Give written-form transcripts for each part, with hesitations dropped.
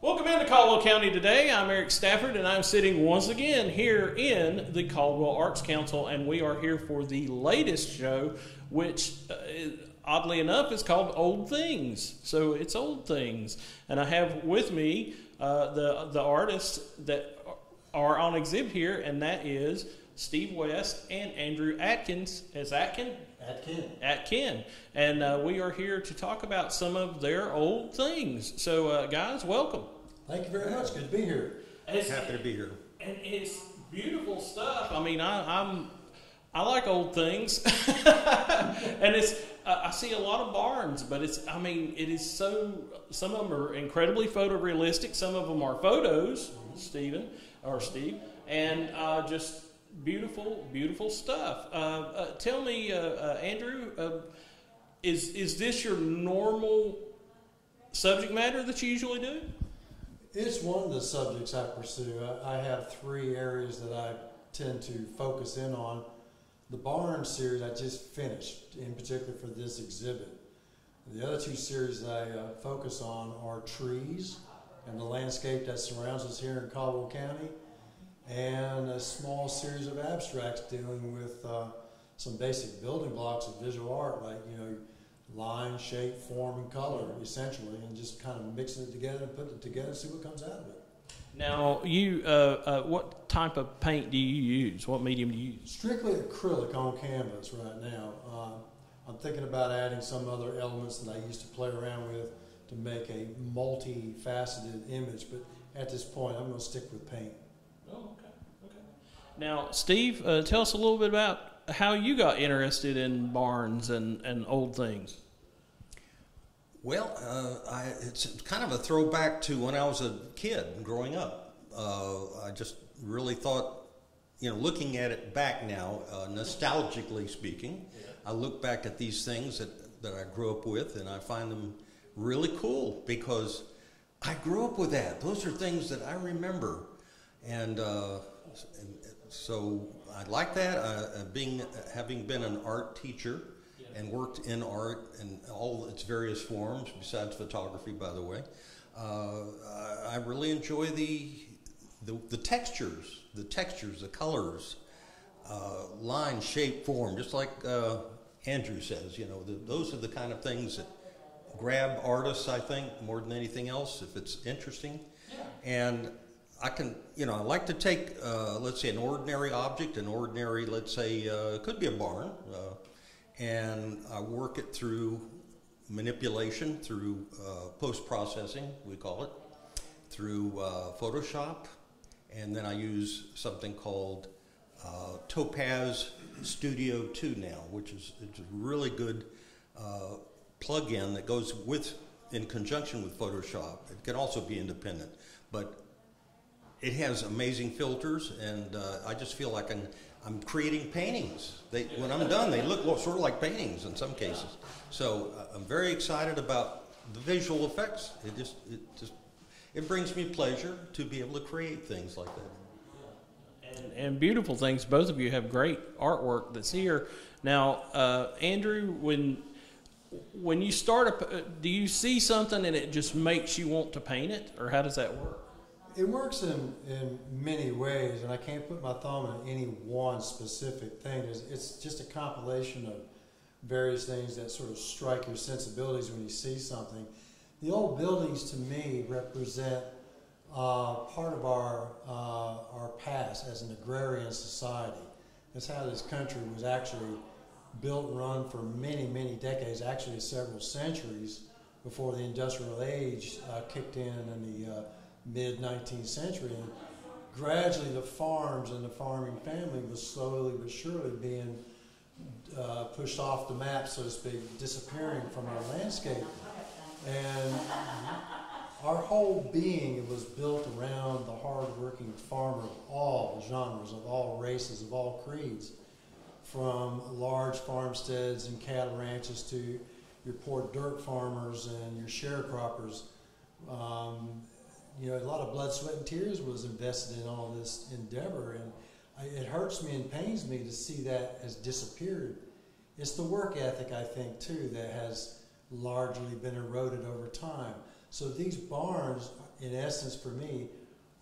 Welcome into Caldwell County today. I'm Eric Stafford, and I'm sitting once again here in the Caldwell Arts Council, and we are here for the latest show, which oddly enough is called Old Things. So it's Old Things, and I have with me the artists that are on exhibit here, and that is Steve West and Andrew Atkins. Is Atkin? Atkin. Atkin. And we are here to talk about some of their old things. So, guys, welcome. Thank you very much. Good to be here. It's happy to be here. And it's beautiful stuff. I mean, I like old things. And it's I see a lot of barns, but it's, I mean, it is so, some of them are incredibly photorealistic. Some of them are photos, Stephen, or Steve, and just beautiful, beautiful stuff. Tell me, Andrew, is this your normal subject matter that you usually do? It's one of the subjects I pursue. I have three areas that I tend to focus in on. The barn series I just finished, in particular for this exhibit. The other two series I focus on are trees and the landscape that surrounds us here in Caldwell County, and a small series of abstracts dealing with some basic building blocks of visual art, like, you know, line, shape, form, and color, essentially, and just kind of mixing it together and putting it together and see what comes out of it. Now, you, what type of paint do you use? What medium do you use? Strictly acrylic on canvas right now. I'm thinking about adding some other elements that I used to play around with to make a multifaceted image, but at this point, I'm going to stick with paint. Oh, okay, okay. Now, Steve, tell us a little bit about how you got interested in barns and old things. Well, it's kind of a throwback to when I was a kid growing up. I just really thought, you know, looking at it back now, nostalgically speaking, yeah. I look back at these things that I grew up with, and I find them really cool because I grew up with that. Those are things that I remember. And so I like that. Having been an art teacher and worked in art in all its various forms, besides photography, by the way, I really enjoy the textures, the colors, line, shape, form. Just like Andrew says, you know, those are the kind of things that grab artists, I think, more than anything else, if it's interesting. Yeah. And I can, you know, I like to take, let's say, an ordinary object, an ordinary, let's say, it could be a barn, and I work it through manipulation, through post-processing, we call it, through Photoshop, and then I use something called Topaz Studio 2 now, which is a really good plug-in that goes with, in conjunction with Photoshop. It can also be independent, but it has amazing filters, and I just feel like I'm creating paintings. When I'm done, they look sort of like paintings in some cases. So I'm very excited about the visual effects. It brings me pleasure to be able to create things like that. And beautiful things. Both of you have great artwork that's here. Now, Andrew, when you start do you see something and it just makes you want to paint it, or how does that work? It works in many ways, and I can't put my thumb on any one specific thing. It's just a compilation of various things that sort of strike your sensibilities when you see something. The old buildings, to me, represent part of our past as an agrarian society. That's how this country was actually built and run for many, many decades, actually several centuries, before the Industrial Age kicked in and the mid-19th century, and gradually the farms and the farming family was slowly but surely being pushed off the map, so to speak, disappearing from our landscape. And our whole being was built around the hard-working farmer of all genres, of all races, of all creeds, from large farmsteads and cattle ranches to your poor dirt farmers and your sharecroppers. You know, a lot of blood, sweat, and tears was invested in all this endeavor, and it hurts me and pains me to see that has disappeared. It's the work ethic, I think, too, that has largely been eroded over time. So these barns, in essence for me,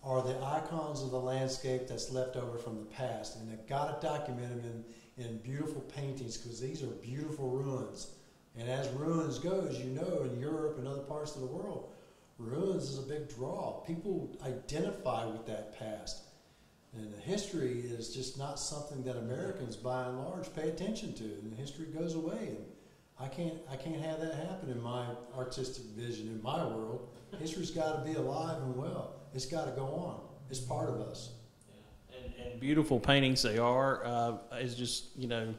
are the icons of the landscape that's left over from the past. And I've got to document them in beautiful paintings, because these are beautiful ruins. And as ruins goes, you know, in Europe and other parts of the world, ruins is a big draw. People identify with that past. And the history is just not something that Americans, by and large, pay attention to. And the history goes away. And I can't have that happen in my artistic vision, in my world. History's got to be alive and well. It's got to go on. It's part of us. Yeah. And beautiful paintings they are. It's just, you know,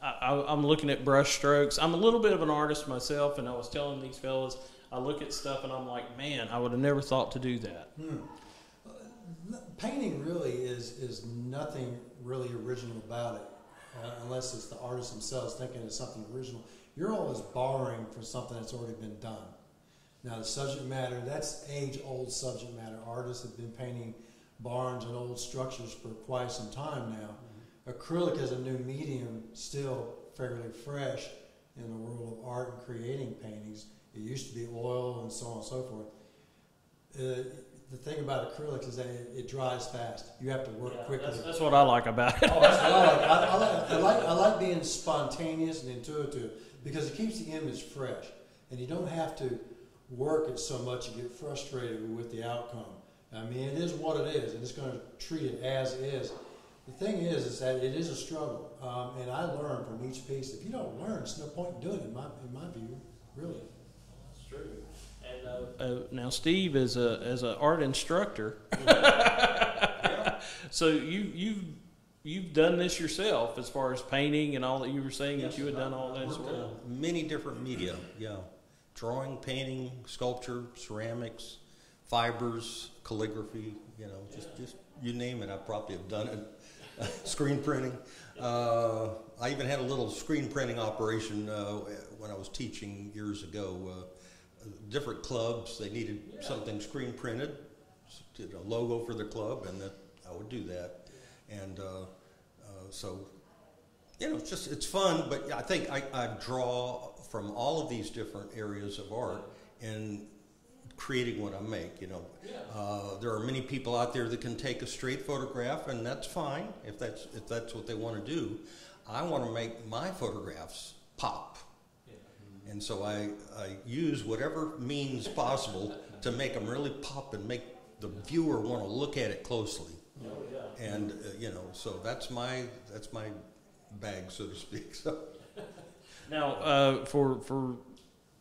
I'm looking at brush strokes. I'm a little bit of an artist myself, and I was telling these fellas, I look at stuff and I'm like, man, I would have never thought to do that. Painting really is nothing really original about it, unless it's the artists themselves thinking it's something original. You're always borrowing from something that's already been done. Now the subject matter, that's age-old subject matter. Artists have been painting barns and old structures for quite some time now. Acrylic is a new medium, still fairly fresh in the world of art and creating paintings. It used to be oil and so on and so forth. The thing about acrylic is that it dries fast. You have to work quickly. That's what I like about it. Oh, that's what I like. I like being spontaneous and intuitive, because it keeps the image fresh, and you don't have to work it so much you get frustrated with the outcome. I mean, it is what it is, and it's going to treat it as it is. The thing is that it is a struggle, and I learn from each piece. If you don't learn, it's no point in doing it, in my view, really. That's true. And now Steve is an art instructor, so you've done this yourself as far as painting and all that. You were saying that you had done all that as well. Many different media, drawing, painting, sculpture, ceramics, fibers, calligraphy. You know, just you name it. I probably have done it. Screen printing. I even had a little screen printing operation when I was teaching years ago. Different clubs, they needed something screen printed, did a logo for the club, and I would do that. And so, you know, it's fun, but I think I draw from all of these different areas of art and creating what I make, you know. There are many people out there that can take a straight photograph, and that's fine if that's what they want to do. I want to make my photographs pop. And so I use whatever means possible to make them really pop and make the viewer want to look at it closely. And you know, so that's my bag, so to speak. So now for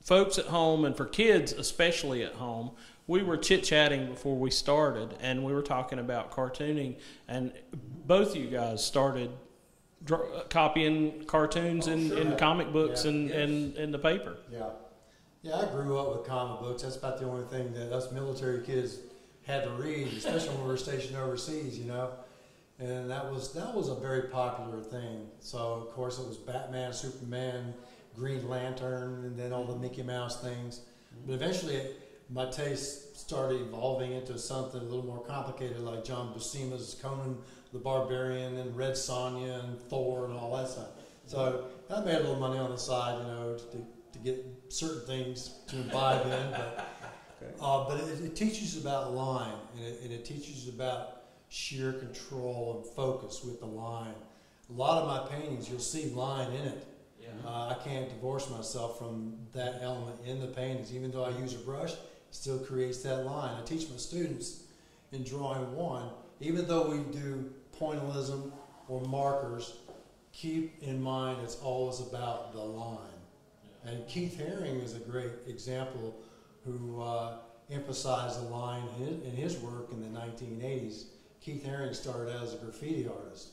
folks at home, and for kids especially at home, we were chit-chatting before we started, and we were talking about cartooning, and both you guys started copying cartoons in comic books and the paper. I grew up with comic books. That's about the only thing that us military kids had to read, especially when we were stationed overseas, you know. And that was a very popular thing. So of course it was Batman, Superman, Green Lantern, and then all the Mickey Mouse things. But eventually my taste started evolving into something a little more complicated, like John Buscema's Conan the Barbarian and Red Sonja and Thor and all that stuff. So I made a little money on the side, you know, to get certain things to imbibe in. But it teaches about line, and it teaches about sheer control and focus with the line. A lot of my paintings, you'll see line in it. I can't divorce myself from that element in the paintings. Even though I use a brush, it still creates that line. I teach my students in drawing one, even though we do pointillism or markers, keep in mind it's always about the line. And Keith Herring is a great example, who emphasized the line in his work in the 1980s. Keith Herring started out as a graffiti artist,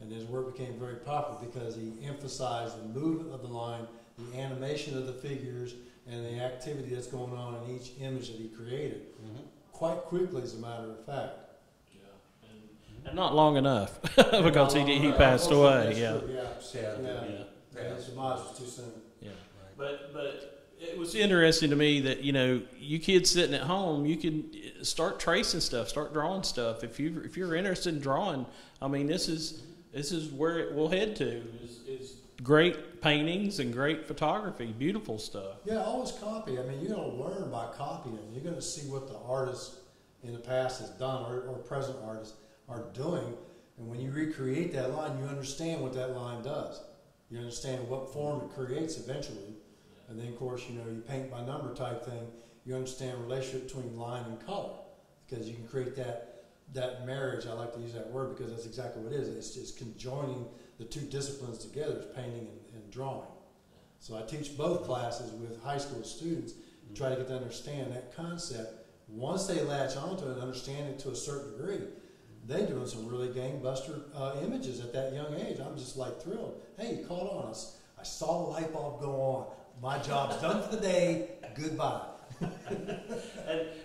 and his work became very popular because he emphasized the movement of the line, the animation of the figures, and the activity that's going on in each image that he created. Quite quickly, as a matter of fact. And not long enough, because he passed away. His demise was too soon. But it was interesting to me that, you know, you kids sitting at home, you can start tracing stuff, start drawing stuff. If you're interested in drawing, I mean, this is where it will head to. Is great paintings and great photography, beautiful stuff. Yeah, always copy. I mean, you're going to learn by copying. You're going to see what the artist in the past has done, or present artists are doing. And when you recreate that line, you understand what that line does. You understand what form it creates eventually. And then, of course, you know, you paint by number type thing. You understand the relationship between line and color, because you can create that marriage. I like to use that word because that's exactly what it is. It's just conjoining the two disciplines together, is painting and drawing. So I teach both classes with high school students, and try to get them to understand that concept. Once they latch onto it and understand it to a certain degree, they're doing some really gangbuster images at that young age. I'm just like thrilled. Hey, you caught on. I saw the light bulb go on. My job's done for the day. Goodbye.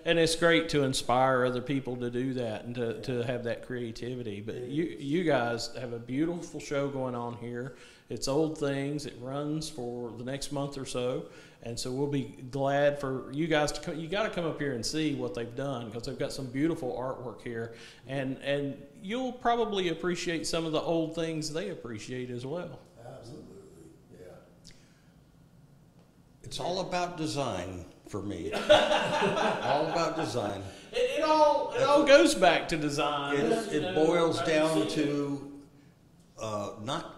And it's great to inspire other people to do that and to have that creativity. But you guys have a beautiful show going on here. It's Old Things. It runs for the next month or so, and so we'll be glad for you guys to come. You got to come up here and see what they've done, because they've got some beautiful artwork here, and you'll probably appreciate some of the old things they appreciate as well. Absolutely. It's all about design for me. All about design. It all goes back to design. It boils down to not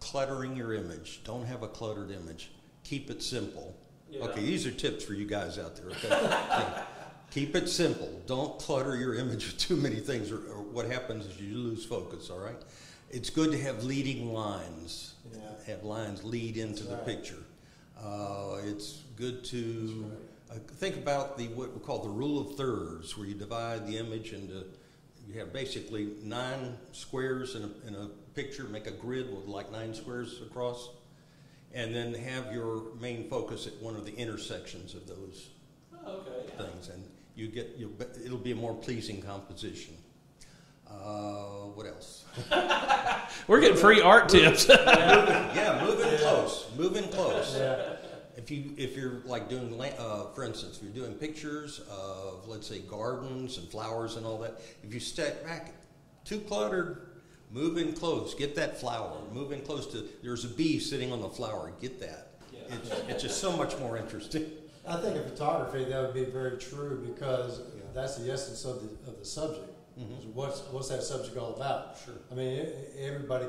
cluttering your image. Don't have a cluttered image. Keep it simple. Yeah. Okay, these are tips for you guys out there. Okay? Keep it simple. Don't clutter your image with too many things, or what happens is you lose focus, all right? It's good to have leading lines. Yeah. Have lines lead into the picture. It's good to think about what we call the rule of thirds, where you divide the image into, you have basically 9 squares in a picture, make a grid with like 9 squares across, and then have your main focus at one of the intersections of those things, and it'll be a more pleasing composition. What else? We're getting free art tips. Moving close. Yeah. If you're like doing, for instance, if you're doing pictures of, let's say, gardens and flowers and all that, if you step back, too cluttered, move in close, get that flower, move in close to, there's a bee sitting on the flower, get that. Yeah. It's just so much more interesting. I think in photography that would be very true, because that's the essence of the subject. Mm-hmm. What's that subject all about? Sure. I mean, anybody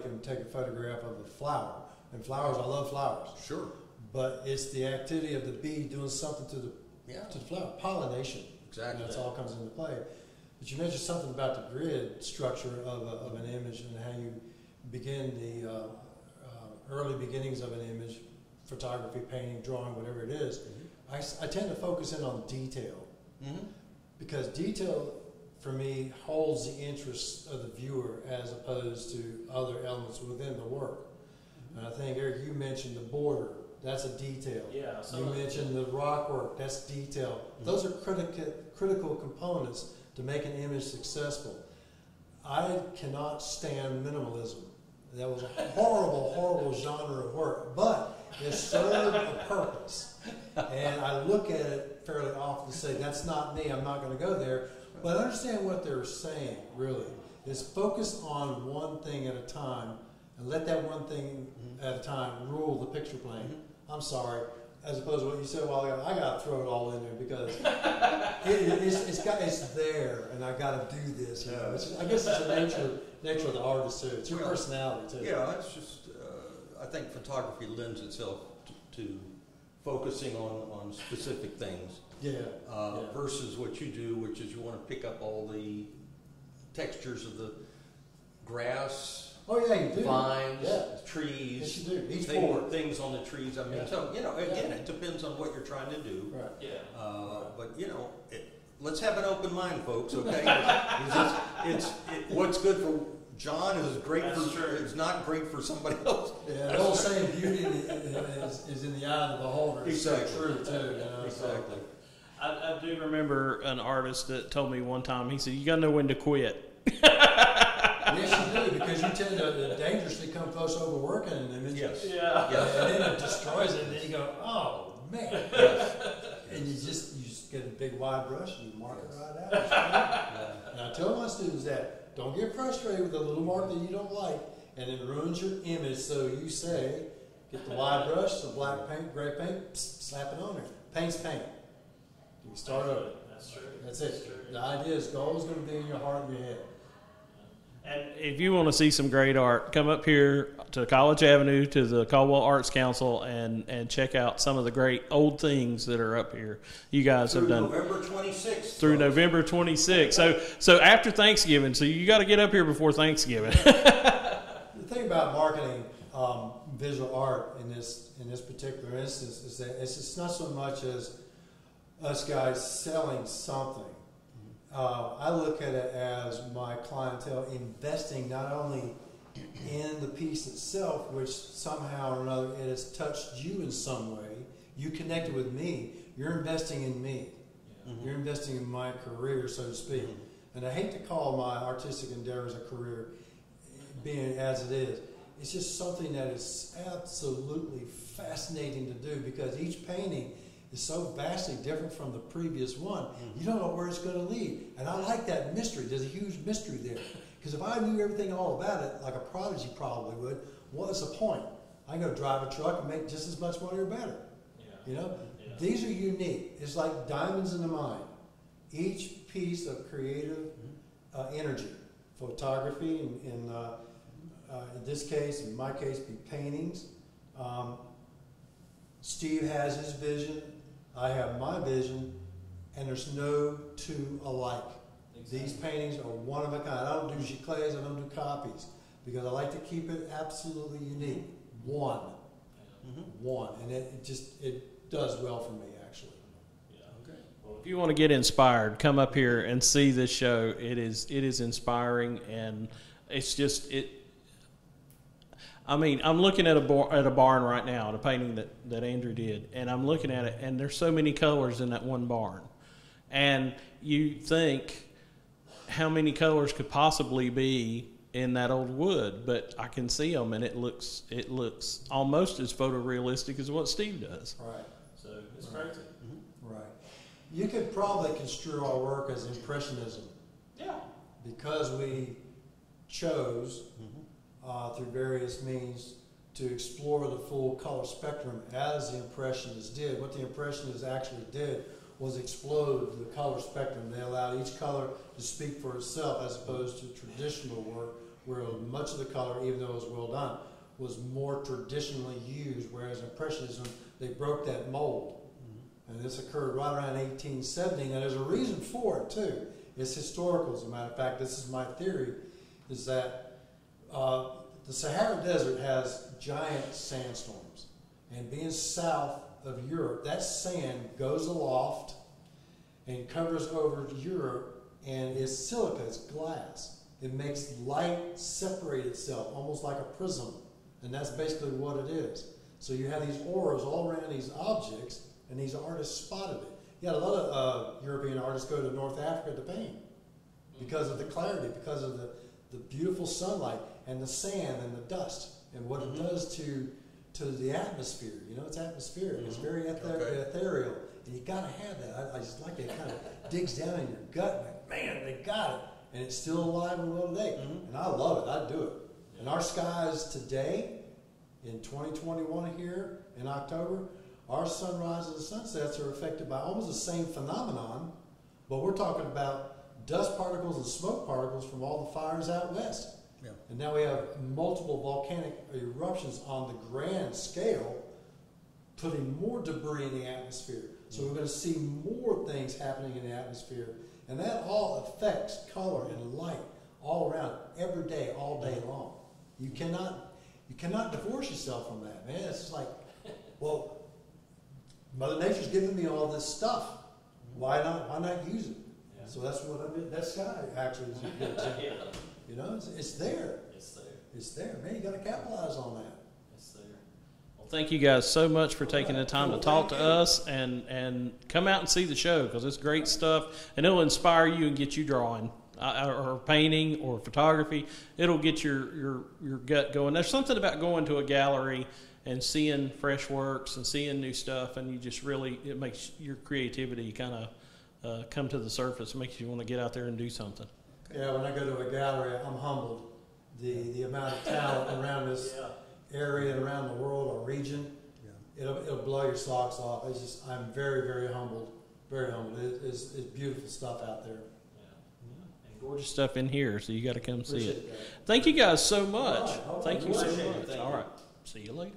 can take a photograph of a flower. And flowers, I love flowers. Sure. But it's the activity of the bee doing something to the flower, pollination. Exactly. That's all comes into play. But you mentioned something about the grid structure of an image, and how you begin the early beginnings of an image, photography, painting, drawing, whatever it is. Mm-hmm. I tend to focus in on detail, mm-hmm. because detail, for me, holds the interest of the viewer as opposed to other elements within the work. Mm-hmm. And I think, Eric, you mentioned the border. That's a detail. Yeah. You mentioned the rock work. That's detail. Mm-hmm. Those are critical components to make an image successful. I cannot stand minimalism. That was a horrible, horrible genre of work, but it served a purpose. And I look at it fairly often and say, that's not me. I'm not going to go there. But understand what they're saying, really, is focus on one thing at a time, and let that one thing at a time rule the picture plane. Mm-hmm. I'm sorry, as opposed to what you said a while ago, I got to throw it all in there because it's there, and I got to do this. You know? I guess it's the nature of the artist, too. It's your personality, too. Yeah, it's just, I think photography lends itself to focusing on specific things. Yeah, versus what you do, which is you want to pick up all the textures of the grass, vines, trees, things on the trees. I mean, so, you know, again, it depends on what you're trying to do. Right. Yeah. But, you know, let's have an open mind, folks, okay? What's good for John is great it's not great for somebody else. Yeah, the whole saying beauty is in the eye of the beholder. Exactly. It's so true, too. You know? Exactly. I do remember an artist that told me one time, he said, you got to know when to quit. Yes, you do, because you tend to dangerously come close to overworking an image. Yes. Yeah. And then it destroys it, and then you go, oh, man. Yes. And you just get a big wide brush, and you mark it right out. And I tell my students that, don't get frustrated with a little mark that you don't like, and it ruins your image. So you say, get the wide brush, some black paint, gray paint, psst, slap it on there. Paint's paint. You start over. That's true. That's it. That's true. The idea is gold's going to be in your heart and your head. And if you want to see some great art, come up here to College Avenue to the Caldwell Arts Council and check out some of the great old things that are up here. You guys have done November 26th. Through November 26th. So after Thanksgiving, so you got to get up here before Thanksgiving. The thing about marketing visual art in this particular instance is that it's not so much as us guys selling something. I look at it as my clientele investing not only in the piece itself, which somehow or another it has touched you in some way. You connected with me. You're investing in me. Yeah. Mm-hmm. You're investing in my career, so to speak. Mm-hmm. And I hate to call my artistic endeavors a career, being as it is. It's just something that is absolutely fascinating to do because each painting is so vastly different from the previous one. Mm-hmm. You don't know where it's going to lead. And I like that mystery. There's a huge mystery there. Because if I knew everything all about it, like a prodigy probably would, what's the point? I can go drive a truck and make just as much money or better. Yeah. You know? Yeah. These are unique. It's like diamonds in the mine. Each piece of creative energy, photography, in this case, in my case, be paintings. Steve has his vision. I have my vision, and there's no two alike. Exactly. These paintings are one of a kind. I don't do giclées, I don't do copies, because I like to keep it absolutely unique. One. Mm-hmm. One. And it does well for me, actually. Yeah. Okay. Well, if you want to get inspired, come up here and see this show. It is inspiring, and it's just... I mean, I'm looking at a barn right now, the painting that Andrew did, and I'm looking at it, and there's so many colors in that one barn. And you think, how many colors could possibly be in that old wood? But I can see them, and it looks almost as photorealistic as what Steve does. Right. So it's crazy. Mm-hmm. Right. You could probably construe our work as Impressionism. Yeah. Because we chose... Mm-hmm. Through various means to explore the full color spectrum as the Impressionists did. What the Impressionists actually did was explode the color spectrum. They allowed each color to speak for itself as opposed to traditional work where much of the color, even though it was well done, was more traditionally used, whereas Impressionism, they broke that mold. Mm-hmm. And this occurred right around 1870. Now there's a reason for it too. It's historical, as a matter of fact. This is my theory, is that the Sahara Desert has giant sandstorms, and being south of Europe, that sand goes aloft and covers over Europe, and it's silica, it's glass. It makes light separate itself, almost like a prism, and that's basically what it is. So you have these auras all around these objects, and these artists spotted it. Yeah, a lot of European artists go to North Africa to paint because of the clarity, because of the beautiful sunlight and the sand and the dust and what it does to the atmosphere. You know, it's atmospheric. It's very ethereal, and you gotta have that. I just like it. It kind of digs down in your gut. Like, man, they got it, and it's still alive and well today. And I love it. I do it. And our skies today, in 2021 here in October, our sunrises and sunsets are affected by almost the same phenomenon, but we're talking about dust particles and smoke particles from all the fires out west. Yeah. And now we have multiple volcanic eruptions on the grand scale, putting more debris in the atmosphere. So we're going to see more things happening in the atmosphere. And that all affects color and light all around, every day, all day long. You cannot divorce yourself from that, man. It's just like, well, Mother Nature's giving me all this stuff. Why not use it? So that's what I mean. That sky actually is a good example. Yeah. You know, it's there. It's there. It's there. Man, you got to capitalize on that. It's there. Well, thank you guys so much for taking the time to talk to us and come out and see the show because it's great stuff and it'll inspire you and get you drawing or painting or photography. It'll get your gut going. There's something about going to a gallery and seeing fresh works and seeing new stuff and you just really, it makes your creativity kind of come to the surface, makes you want to get out there and do something. Yeah, when I go to a gallery, I'm humbled the amount of talent around this area and around the world, our region. Yeah. It'll blow your socks off. It's just, I'm very, very humbled. Very humbled. It's beautiful stuff out there. Gorgeous stuff in here, so you got to come see it. Thank you guys so much. Thank you so much. All right. See you later.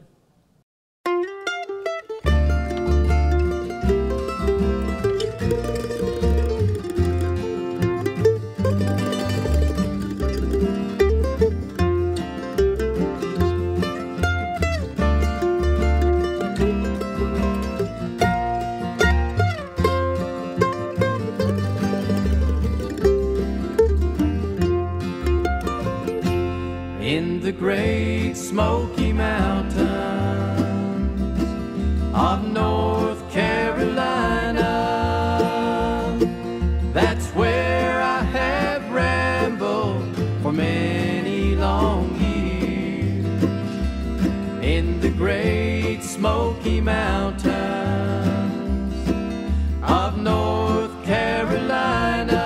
Great Smoky Mountains of North Carolina, that's where I have rambled for many long years. In the Great Smoky Mountains of North Carolina,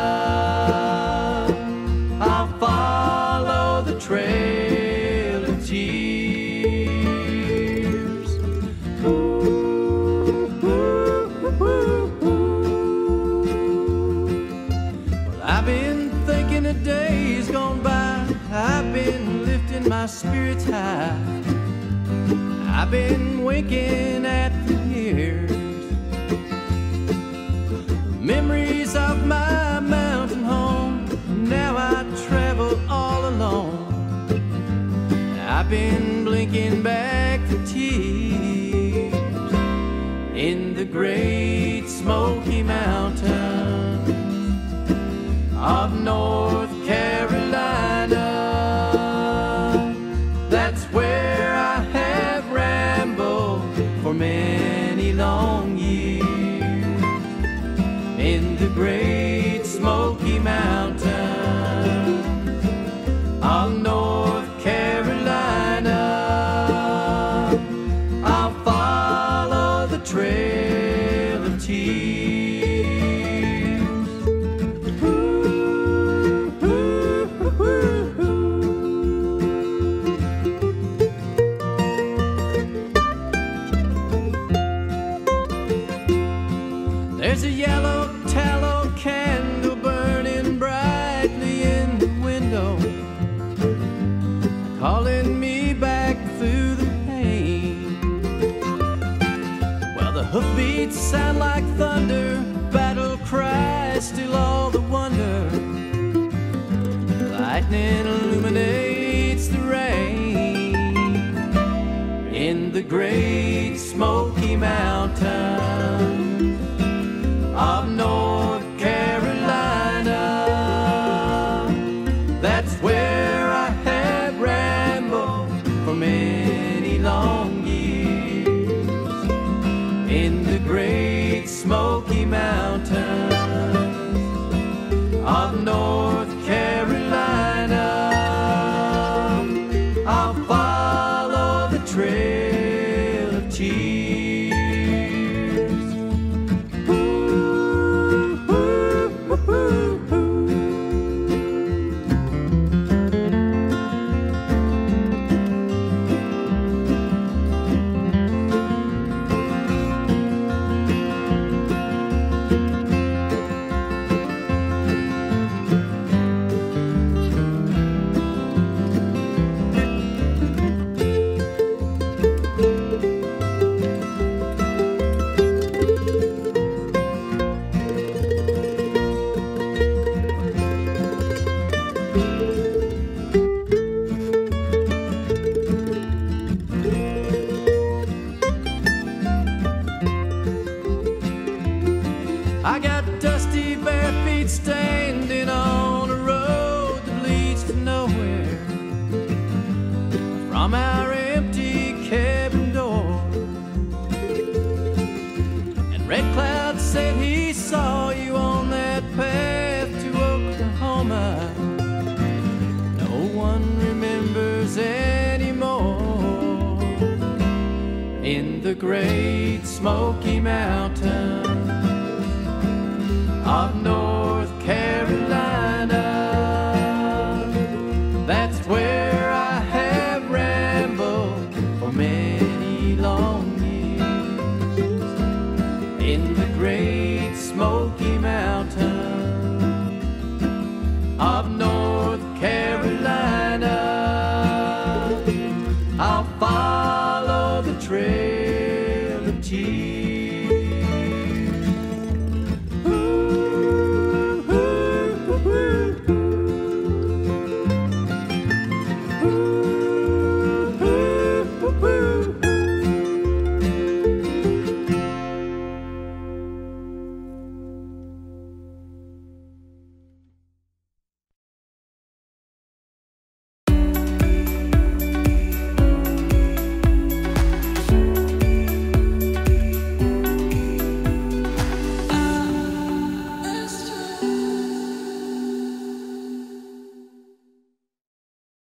I follow the trail. My spirit's high. I've been winking at the years. The memories of my mountain home. Now I travel all alone. I've been blinking back the tears in the Great Smoky Mountains of North Carolina. Where I have rambled for many long years, in the Great Smoky Mountains of North Carolina, I'll follow the trail of tears. Hoofbeats sound like thunder, battle cries still all the wonder. Lightning illuminates the rain in the Great Smoky Mountains of North Carolina. That's where I have rambled for many long years. Great Smoky Mountains of North Carolina, I'll follow the trail of tears. Ooh, ooh, ooh, I got dusty bare feet stained in